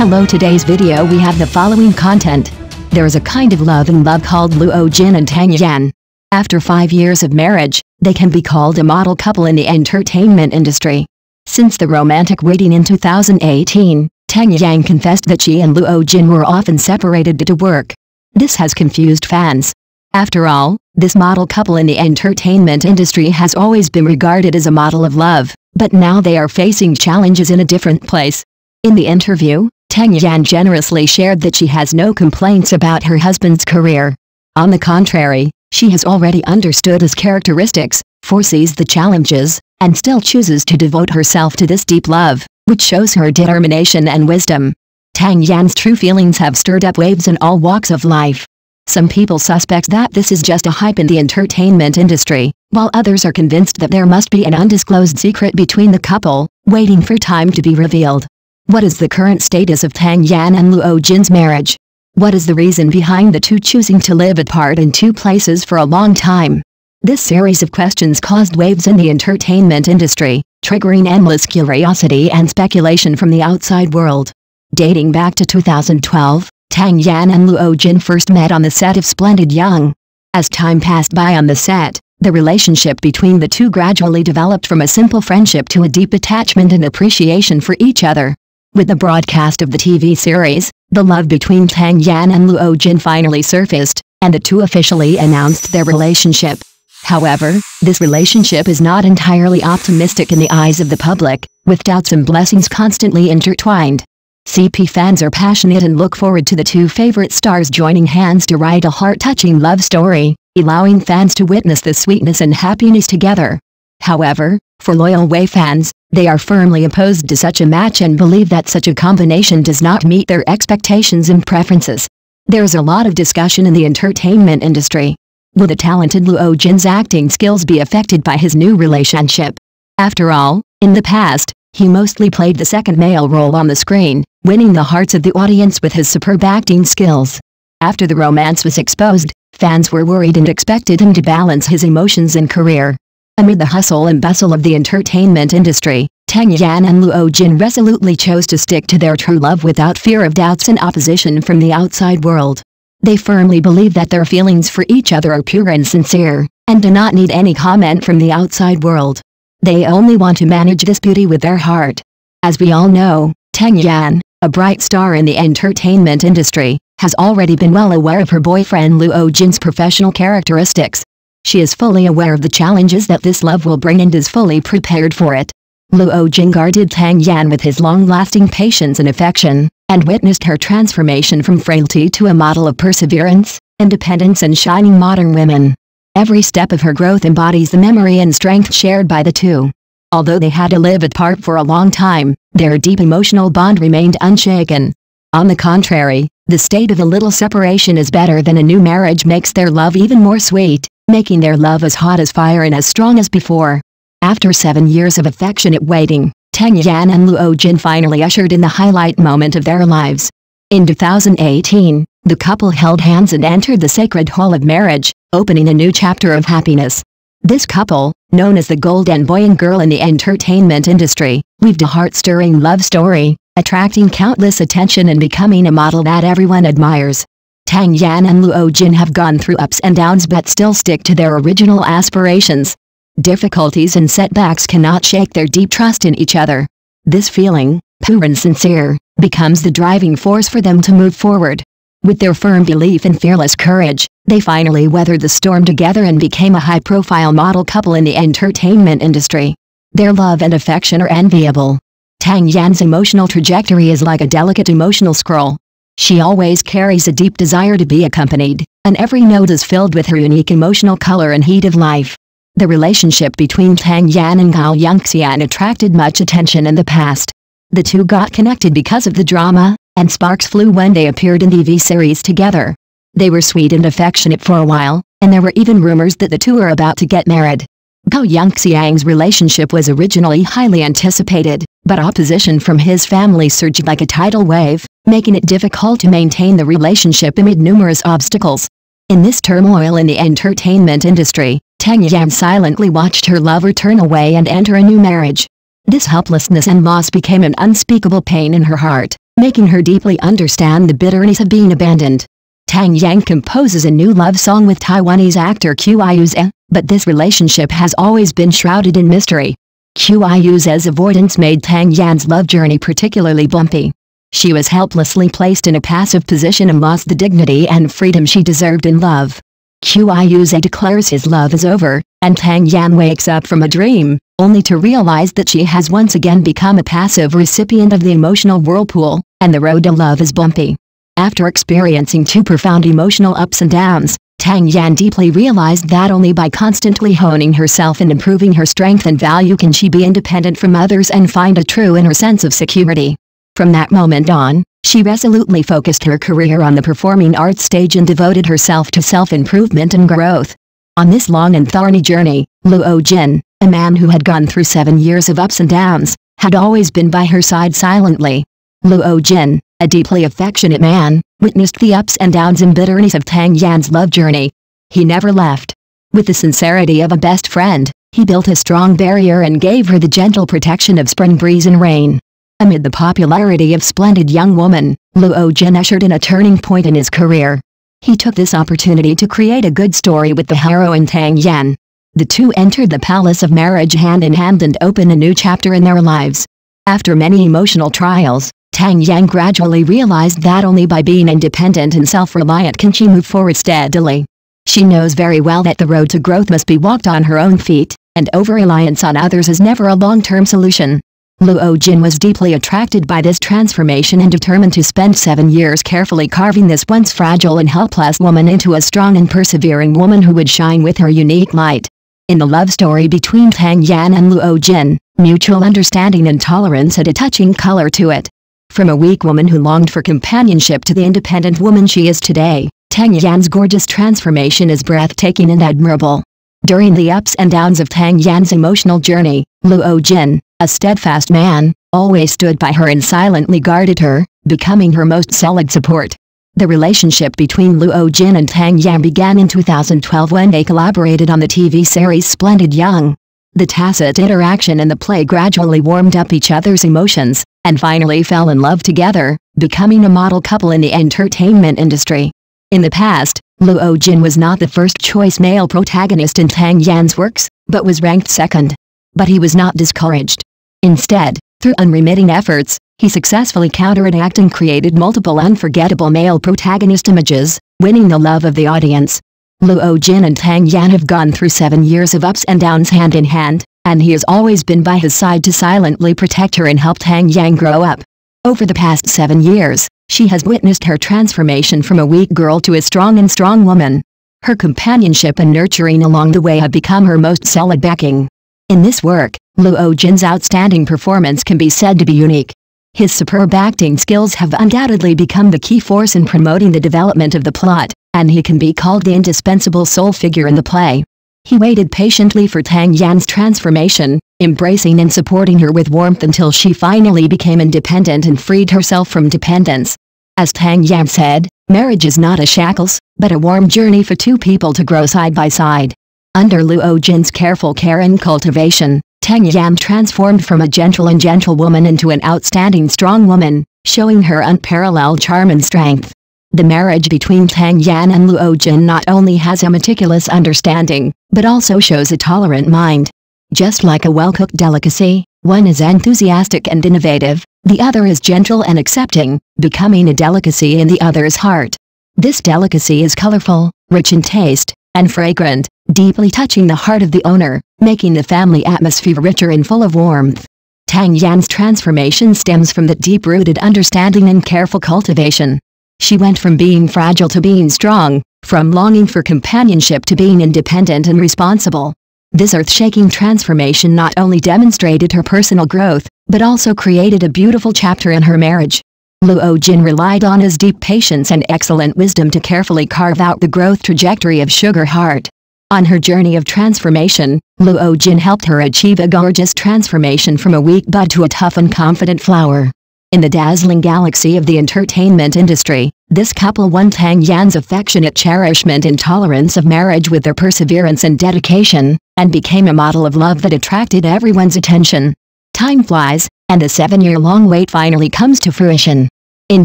Hello, today's video we have the following content. There is a kind of love in love called Luo Jin and Tang Yan. After 5 years of marriage, they can be called a model couple in the entertainment industry. Since the romantic wedding in 2018, Tang Yan confessed that she and Luo Jin were often separated due to work. This has confused fans. After all, this model couple in the entertainment industry has always been regarded as a model of love, but now they are facing challenges in a different place. In the interview, Tang Yan generously shared that she has no complaints about her husband's career. On the contrary, she has already understood his characteristics, foresees the challenges, and still chooses to devote herself to this deep love, which shows her determination and wisdom. Tang Yan's true feelings have stirred up waves in all walks of life. Some people suspect that this is just a hype in the entertainment industry, while others are convinced that there must be an undisclosed secret between the couple, waiting for time to be revealed. What is the current status of Tang Yan and Luo Jin's marriage? What is the reason behind the two choosing to live apart in two places for a long time? This series of questions caused waves in the entertainment industry, triggering endless curiosity and speculation from the outside world. Dating back to 2012, Tang Yan and Luo Jin first met on the set of Splendid Young. As time passed by on the set, the relationship between the two gradually developed from a simple friendship to a deep attachment and appreciation for each other. With the broadcast of the TV series, the love between Tang Yan and Luo Jin finally surfaced, and the two officially announced their relationship. However, this relationship is not entirely optimistic in the eyes of the public, with doubts and blessings constantly intertwined. CP fans are passionate and look forward to the two favorite stars joining hands to write a heart-touching love story, allowing fans to witness the sweetness and happiness together. However, for loyal Wei fans, they are firmly opposed to such a match and believe that such a combination does not meet their expectations and preferences. There is a lot of discussion in the entertainment industry. Will the talented Luo Jin's acting skills be affected by his new relationship? After all, in the past, he mostly played the second male role on the screen, winning the hearts of the audience with his superb acting skills. After the romance was exposed, fans were worried and expected him to balance his emotions and career. Amid the hustle and bustle of the entertainment industry, Tang Yan and Luo Jin resolutely chose to stick to their true love without fear of doubts and opposition from the outside world. They firmly believe that their feelings for each other are pure and sincere, and do not need any comment from the outside world. They only want to manage this beauty with their heart. As we all know, Tang Yan, a bright star in the entertainment industry, has already been well aware of her boyfriend Luo Jin's professional characteristics. She is fully aware of the challenges that this love will bring and is fully prepared for it. Luo Jin guarded Tang Yan with his long-lasting patience and affection, and witnessed her transformation from frailty to a model of perseverance, independence and shining modern women. Every step of her growth embodies the memory and strength shared by the two. Although they had to live apart for a long time, their deep emotional bond remained unshaken. On the contrary, the state of a little separation is better than a new marriage makes their love even more sweet, making their love as hot as fire and as strong as before. After 7 years of affectionate waiting, Tang Yan and Luo Jin finally ushered in the highlight moment of their lives. In 2018, the couple held hands and entered the sacred hall of marriage, opening a new chapter of happiness. This couple, known as the golden boy and girl in the entertainment industry, weaved a heart-stirring love story, attracting countless attention and becoming a model that everyone admires. Tang Yan and Luo Jin have gone through ups and downs but still stick to their original aspirations. Difficulties and setbacks cannot shake their deep trust in each other. This feeling, pure and sincere, becomes the driving force for them to move forward. With their firm belief and fearless courage, they finally weathered the storm together and became a high-profile model couple in the entertainment industry. Their love and affection are enviable. Tang Yan's emotional trajectory is like a delicate emotional scroll. She always carries a deep desire to be accompanied, and every note is filled with her unique emotional color and heat of life. The relationship between Tang Yan and Gao Yangxian attracted much attention in the past. The two got connected because of the drama, and sparks flew when they appeared in the TV series together. They were sweet and affectionate for a while, and there were even rumors that the two are about to get married. Gao Yangxiang's relationship was originally highly anticipated, but opposition from his family surged like a tidal wave, making it difficult to maintain the relationship amid numerous obstacles. In this turmoil in the entertainment industry, Tang Yan silently watched her lover turn away and enter a new marriage. This helplessness and loss became an unspeakable pain in her heart, making her deeply understand the bitterness of being abandoned. Tang Yan composes a new love song with Taiwanese actor Qiu Yuzhen, but this relationship has always been shrouded in mystery. Qiu Yuzhen's avoidance made Tang Yan's love journey particularly bumpy. She was helplessly placed in a passive position and lost the dignity and freedom she deserved in love. Qiyuze declares his love is over, and Tang Yan wakes up from a dream, only to realize that she has once again become a passive recipient of the emotional whirlpool, and the road to love is bumpy. After experiencing two profound emotional ups and downs, Tang Yan deeply realized that only by constantly honing herself and improving her strength and value can she be independent from others and find a true inner sense of security. From that moment on, she resolutely focused her career on the performing arts stage and devoted herself to self-improvement and growth. On this long and thorny journey, Luo Jin, a man who had gone through 7 years of ups and downs, had always been by her side silently. Luo Jin, a deeply affectionate man, witnessed the ups and downs and bitterness of Tang Yan's love journey. He never left. With the sincerity of a best friend, he built a strong barrier and gave her the gentle protection of spring breeze and rain. Amid the popularity of Splendid Young Woman, Luo Jin ushered in a turning point in his career. He took this opportunity to create a good story with the heroine Tang Yan. The two entered the palace of marriage hand in hand and opened a new chapter in their lives. After many emotional trials, Tang Yan gradually realized that only by being independent and self-reliant can she move forward steadily. She knows very well that the road to growth must be walked on her own feet, and over-reliance on others is never a long-term solution. Luo Jin was deeply attracted by this transformation and determined to spend 7 years carefully carving this once fragile and helpless woman into a strong and persevering woman who would shine with her unique light. In the love story between Tang Yan and Luo Jin, mutual understanding and tolerance had a touching color to it. From a weak woman who longed for companionship to the independent woman she is today, Tang Yan's gorgeous transformation is breathtaking and admirable. During the ups and downs of Tang Yan's emotional journey, Luo Jin, a steadfast man, always stood by her and silently guarded her, becoming her most solid support. The relationship between Luo Jin and Tang Yan began in 2012 when they collaborated on the TV series Splendid Young. The tacit interaction and the play gradually warmed up each other's emotions, and finally fell in love together, becoming a model couple in the entertainment industry. In the past, Luo Jin was not the first choice male protagonist in Tang Yan's works, but was ranked second. But he was not discouraged. Instead, through unremitting efforts, he successfully counteracted and created multiple unforgettable male protagonist images, winning the love of the audience. Luo Jin and Tang Yan have gone through 7 years of ups and downs hand in hand, and he has always been by his side to silently protect her and help Tang Yan grow up. Over the past 7 years, she has witnessed her transformation from a weak girl to a strong and strong woman. Her companionship and nurturing along the way have become her most solid backing. In this work, Luo Jin's outstanding performance can be said to be unique. His superb acting skills have undoubtedly become the key force in promoting the development of the plot, and he can be called the indispensable soul figure in the play. He waited patiently for Tang Yan's transformation, embracing and supporting her with warmth until she finally became independent and freed herself from dependence. As Tang Yan said, marriage is not a shackles, but a warm journey for two people to grow side by side. Under Luo Jin's careful care and cultivation, Tang Yan transformed from a gentle and gentle woman into an outstanding strong woman, showing her unparalleled charm and strength. The marriage between Tang Yan and Luo Jin not only has a meticulous understanding, but also shows a tolerant mind. Just like a well-cooked delicacy, one is enthusiastic and innovative, the other is gentle and accepting, becoming a delicacy in the other's heart. This delicacy is colorful, rich in taste, and fragrant, deeply touching the heart of the owner, making the family atmosphere richer and full of warmth. Tang Yan's transformation stems from that deep-rooted understanding and careful cultivation. She went from being fragile to being strong, from longing for companionship to being independent and responsible. This earth-shaking transformation not only demonstrated her personal growth, but also created a beautiful chapter in her marriage. Luo Jin relied on his deep patience and excellent wisdom to carefully carve out the growth trajectory of Sugar Heart. On her journey of transformation, Luo Jin helped her achieve a gorgeous transformation from a weak bud to a tough and confident flower. In the dazzling galaxy of the entertainment industry, this couple won Tang Yan's affectionate cherishment and tolerance of marriage with their perseverance and dedication, and became a model of love that attracted everyone's attention. Time flies, and the 7-year-long wait finally comes to fruition. In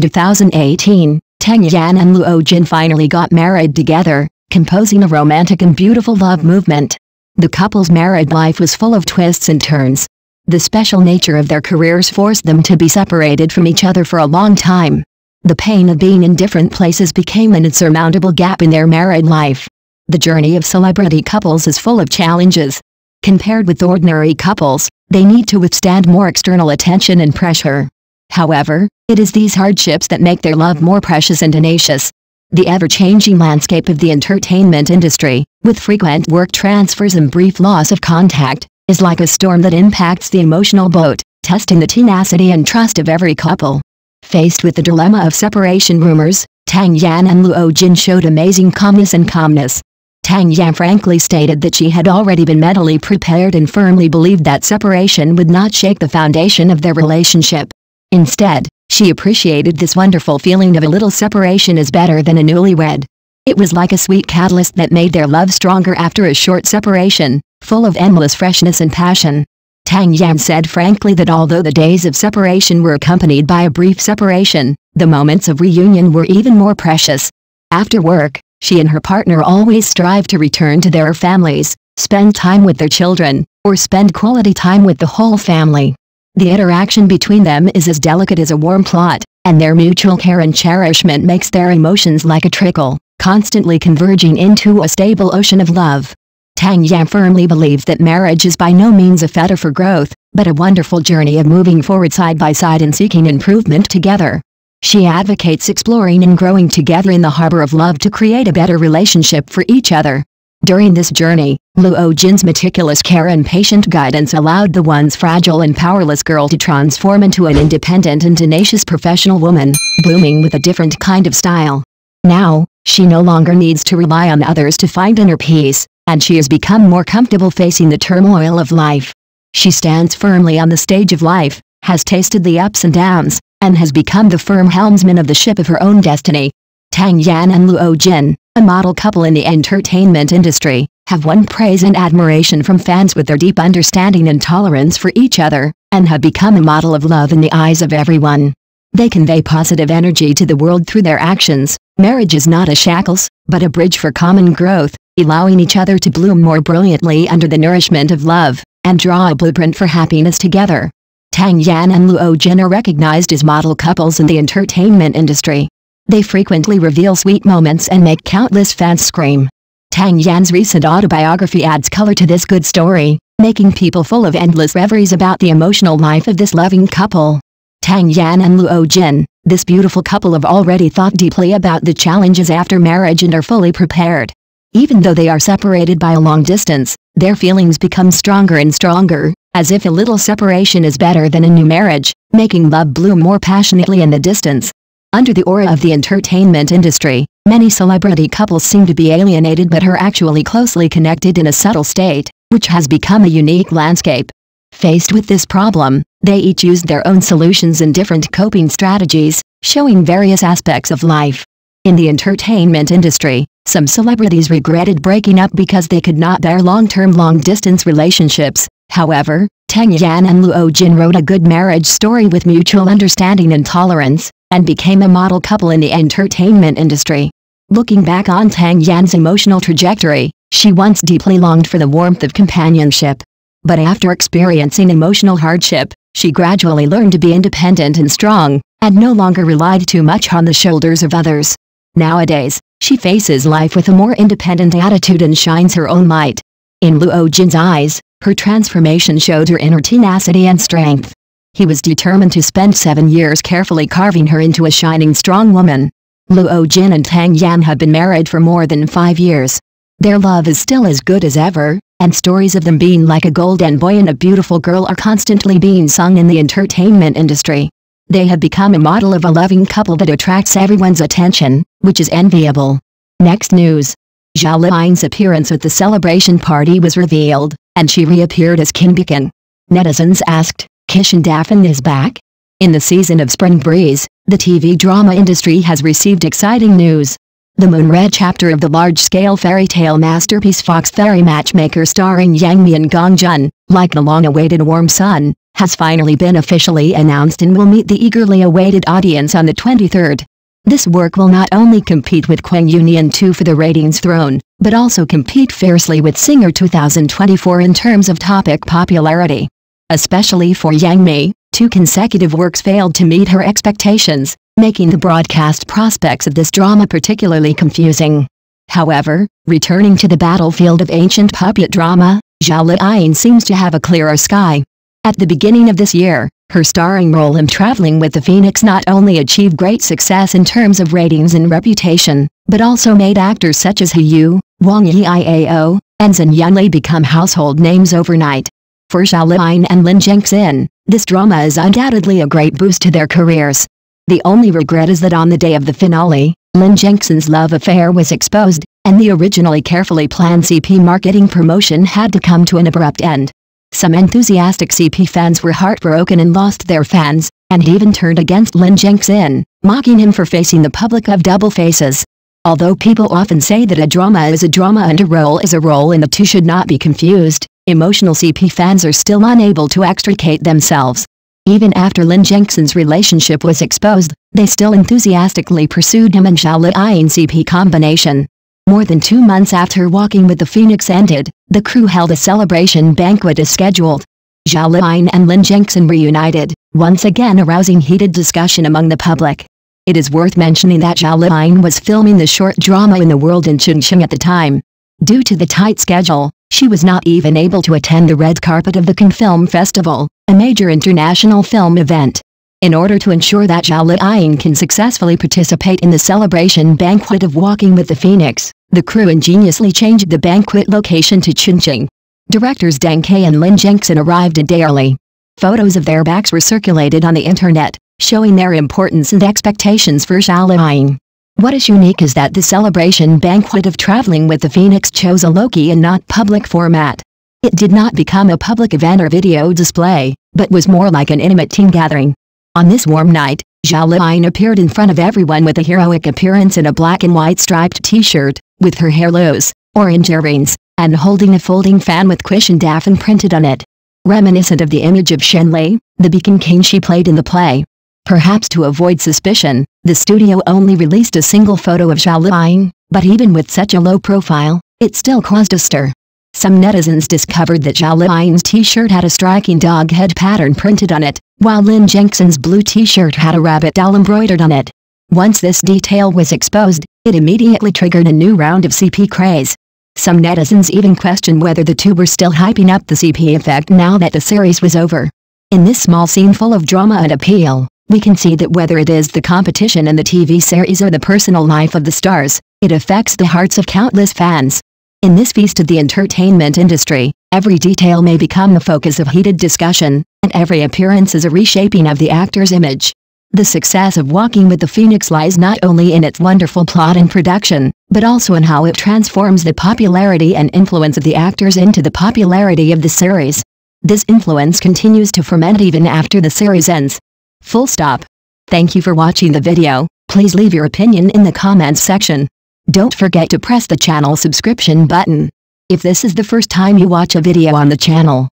2018, Tang Yan and Luo Jin finally got married together, composing a romantic and beautiful love movement. The couple's married life was full of twists and turns. The special nature of their careers forced them to be separated from each other for a long time. The pain of being in different places became an insurmountable gap in their married life. The journey of celebrity couples is full of challenges. Compared with ordinary couples, they need to withstand more external attention and pressure. However, it is these hardships that make their love more precious and tenacious. The ever-changing landscape of the entertainment industry, with frequent work transfers and brief loss of contact, is like a storm that impacts the emotional boat, testing the tenacity and trust of every couple. Faced with the dilemma of separation rumors, Tang Yan and Luo Jin showed amazing calmness. Tang Yan frankly stated that she had already been mentally prepared and firmly believed that separation would not shake the foundation of their relationship. Instead, she appreciated this wonderful feeling of a little separation is better than a newlywed. It was like a sweet catalyst that made their love stronger after a short separation, full of endless freshness and passion. Tang Yan said frankly that although the days of separation were accompanied by a brief separation, the moments of reunion were even more precious. After work, she and her partner always strive to return to their families, spend time with their children, or spend quality time with the whole family. The interaction between them is as delicate as a warm plot, and their mutual care and cherishment makes their emotions like a trickle, constantly converging into a stable ocean of love. Tang Yan firmly believes that marriage is by no means a fetter for growth, but a wonderful journey of moving forward side by side and seeking improvement together. She advocates exploring and growing together in the harbor of love to create a better relationship for each other. During this journey, Luo Jin's meticulous care and patient guidance allowed the once fragile and powerless girl to transform into an independent and tenacious professional woman, blooming with a different kind of style. Now, she no longer needs to rely on others to find inner peace, and she has become more comfortable facing the turmoil of life. She stands firmly on the stage of life, has tasted the ups and downs, and has become the firm helmsman of the ship of her own destiny. Tang Yan and Luo Jin, a model couple in the entertainment industry, have won praise and admiration from fans with their deep understanding and tolerance for each other, and have become a model of love in the eyes of everyone. They convey positive energy to the world through their actions. Marriage is not a shackles, but a bridge for common growth, allowing each other to bloom more brilliantly under the nourishment of love, and draw a blueprint for happiness together. Tang Yan and Luo Jin are recognized as model couples in the entertainment industry. They frequently reveal sweet moments and make countless fans scream. Tang Yan's recent autobiography adds color to this good story, making people full of endless reveries about the emotional life of this loving couple. Tang Yan and Luo Jin, this beautiful couple have already thought deeply about the challenges after marriage and are fully prepared. Even though they are separated by a long distance, their feelings become stronger and stronger, as if a little separation is better than a new marriage, making love bloom more passionately in the distance. Under the aura of the entertainment industry, many celebrity couples seem to be alienated but are actually closely connected in a subtle state, which has become a unique landscape. Faced with this problem, they each used their own solutions and different coping strategies, showing various aspects of life. In the entertainment industry, some celebrities regretted breaking up because they could not bear long-term long-distance relationships. However, Tang Yan and Luo Jin wrote a good marriage story with mutual understanding and tolerance, and became a model couple in the entertainment industry. Looking back on Tang Yan's emotional trajectory, she once deeply longed for the warmth of companionship. But after experiencing emotional hardship, she gradually learned to be independent and strong, and no longer relied too much on the shoulders of others. Nowadays, she faces life with a more independent attitude and shines her own light. In Luo Jin's eyes, her transformation showed her inner tenacity and strength. He was determined to spend 7 years carefully carving her into a shining strong woman. Luo Jin and Tang Yan have been married for more than 5 years. Their love is still as good as ever, and stories of them being like a golden boy and a beautiful girl are constantly being sung in the entertainment industry. They have become a model of a loving couple that attracts everyone's attention, which is enviable. Next news. Zhao Liying's appearance at the celebration party was revealed, and she reappeared as Qin Beacon. Netizens asked, Kishan Daffin is back? In the season of Spring Breeze, the TV drama industry has received exciting news. The Moonred chapter of the large-scale fairy tale masterpiece Fox Fairy Matchmaker starring Yang Mi and Gong Jun, like the long-awaited warm sun, has finally been officially announced and will meet the eagerly awaited audience on the 23rd. This work will not only compete with Quang Yunian 2 for the ratings throne, but also compete fiercely with Singer 2024 in terms of topic popularity. Especially for Yang Mi, two consecutive works failed to meet her expectations, making the broadcast prospects of this drama particularly confusing. However, returning to the battlefield of ancient puppet drama, Zhao Liying seems to have a clearer sky. At the beginning of this year, her starring role in Traveling with the Phoenix not only achieved great success in terms of ratings and reputation, but also made actors such as He Yu, Wang Yi Iao, and Zhen Yunli become household names overnight. For Zhao Liying and Lin Jinxin, this drama is undoubtedly a great boost to their careers. The only regret is that on the day of the finale, Lin Jinxin's love affair was exposed, and the originally carefully planned CP marketing promotion had to come to an abrupt end. Some enthusiastic CP fans were heartbroken and lost their fans, and even turned against Lin Zhengxin, mocking him for facing the public of double faces. Although people often say that a drama is a drama and a role is a role and the two should not be confused, emotional CP fans are still unable to extricate themselves. Even after Lin Zhengxin's relationship was exposed, they still enthusiastically pursued him and Zhao Liying's CP combination. More than 2 months after Walking with the Phoenix ended, the crew held a celebration banquet as scheduled. Zhao Liying and Lin Jinxin reunited, once again arousing heated discussion among the public. It is worth mentioning that Zhao Liying was filming the short drama In the World in Chongqing at the time. Due to the tight schedule, she was not even able to attend the red carpet of the Cannes Film Festival, a major international film event. In order to ensure that Zhao Liying can successfully participate in the celebration banquet of Walking with the Phoenix, the crew ingeniously changed the banquet location to Chongqing. Directors Deng Kai and Lin Zhengxin arrived a day early. Photos of their backs were circulated on the internet, showing their importance and expectations for Zhao Liying. What is unique is that the celebration banquet of Traveling with the Phoenix chose a low-key and not public format. It did not become a public event or video display, but was more like an intimate team gathering. On this warm night, Zhao Liying appeared in front of everyone with a heroic appearance in a black and white striped t-shirt, with her hair loose, orange earrings, and holding a folding fan with cushion daffin printed on it. Reminiscent of the image of Shen Li, the beacon king she played in the play. Perhaps to avoid suspicion, the studio only released a single photo of Zhao Liying, but even with such a low profile, it still caused a stir. Some netizens discovered that Zhao Liying's t-shirt had a striking dog head pattern printed on it, while Lin Jinxin's blue t-shirt had a rabbit doll embroidered on it. Once this detail was exposed, it immediately triggered a new round of CP craze. Some netizens even questioned whether the two were still hyping up the CP effect now that the series was over. In this small scene full of drama and appeal, we can see that whether it is the competition in the TV series or the personal life of the stars, it affects the hearts of countless fans. In this feast of the entertainment industry, every detail may become the focus of heated discussion, and every appearance is a reshaping of the actor's image. The success of Walking with the Phoenix lies not only in its wonderful plot and production, but also in how it transforms the popularity and influence of the actors into the popularity of the series. This influence continues to ferment even after the series ends. Full stop. Thank you for watching the video. Please leave your opinion in the comments section. Don't forget to press the channel subscription button. If this is the first time you watch a video on the channel,